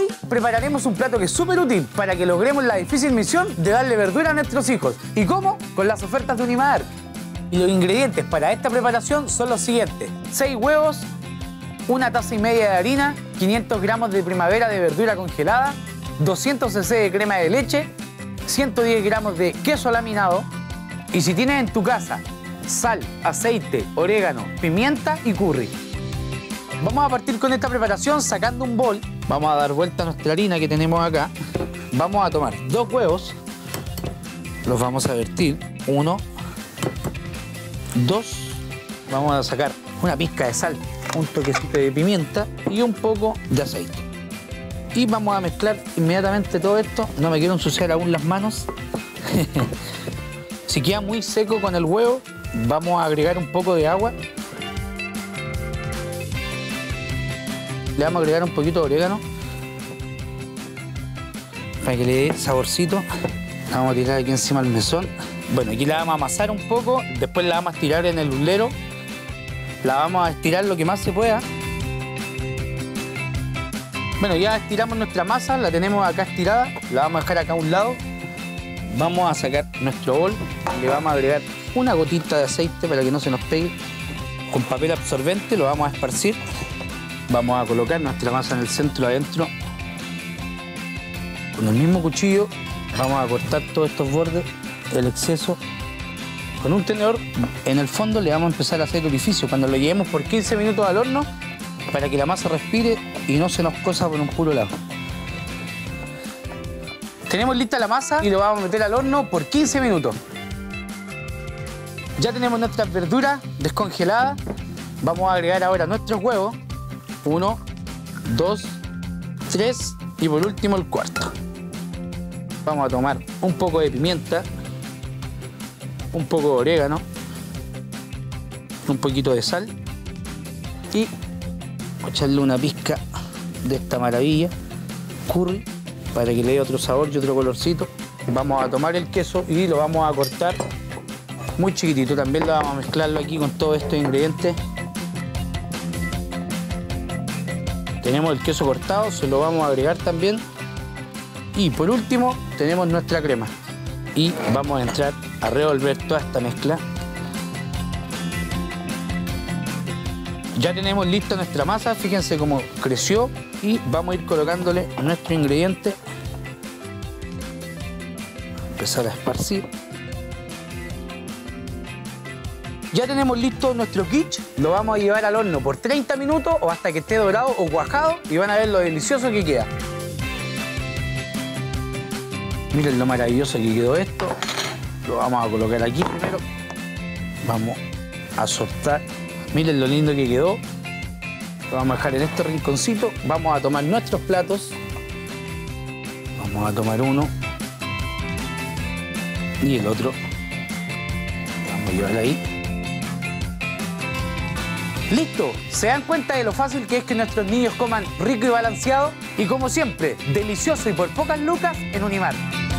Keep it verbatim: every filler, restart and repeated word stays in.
hoy prepararemos un plato que es súper útil para que logremos la difícil misión de darle verdura a nuestros hijos. ¿Y cómo? Con las ofertas de Unimarc. Y los ingredientes para esta preparación son los siguientes. seis huevos, una taza y media de harina, quinientos gramos de primavera de verdura congelada, doscientos cc de crema de leche, ciento diez gramos de queso laminado. Y si tienes en tu casa sal, aceite, orégano, pimienta y curry. Vamos a partir con esta preparación sacando un bol. Vamos a dar vuelta a nuestra harina que tenemos acá. Vamos a tomar dos huevos. Los vamos a vertir. Uno. Dos. Vamos a sacar una pizca de sal, un toquecito de pimienta y un poco de aceite. Y vamos a mezclar inmediatamente todo esto. No me quiero ensuciar aún las manos. Si queda muy seco con el huevo, vamos a agregar un poco de agua. Le vamos a agregar un poquito de orégano para que le dé saborcito. La vamos a tirar aquí encima del mesón. Bueno, aquí la vamos a amasar un poco, después la vamos a estirar en el lulero. La vamos a estirar lo que más se pueda. Bueno, ya estiramos nuestra masa, la tenemos acá estirada. La vamos a dejar acá a un lado. Vamos a sacar nuestro bol. Le vamos a agregar una gotita de aceite para que no se nos pegue. Con papel absorbente lo vamos a esparcir. Vamos a colocar nuestra masa en el centro, adentro. Con el mismo cuchillo vamos a cortar todos estos bordes, el exceso. Con un tenedor en el fondo le vamos a empezar a hacer orificio. Cuando lo llevemos por quince minutos al horno, para que la masa respire y no se nos cosa por un puro lado. Tenemos lista la masa y lo vamos a meter al horno por quince minutos. Ya tenemos nuestras verduras descongeladas. Vamos a agregar ahora nuestros huevos. Uno, dos, tres y por último el cuarto. Vamos a tomar un poco de pimienta, un poco de orégano, un poquito de sal y echarle una pizca de esta maravilla, curry, para que le dé otro sabor y otro colorcito. Vamos a tomar el queso y lo vamos a cortar muy chiquitito. También lo vamos a mezclarlo aquí con todos estos ingredientes. Tenemos el queso cortado, se lo vamos a agregar también. Y por último tenemos nuestra crema. Y vamos a entrar a revolver toda esta mezcla. Ya tenemos lista nuestra masa, fíjense cómo creció. Y vamos a ir colocándole nuestro ingrediente. Empezar a esparcir. Ya tenemos listo nuestro quiche, lo vamos a llevar al horno por treinta minutos o hasta que esté dorado o cuajado y van a ver lo delicioso que queda. Miren lo maravilloso que quedó esto. Lo vamos a colocar aquí primero. Vamos a soltar. Miren lo lindo que quedó. Lo vamos a dejar en este rinconcito. Vamos a tomar nuestros platos. Vamos a tomar uno. Y el otro. Vamos a llevar ahí. ¡Listo! ¿Se dan cuenta de lo fácil que es que nuestros niños coman rico y balanceado? Y como siempre, delicioso y por pocas lucas en Unimarc.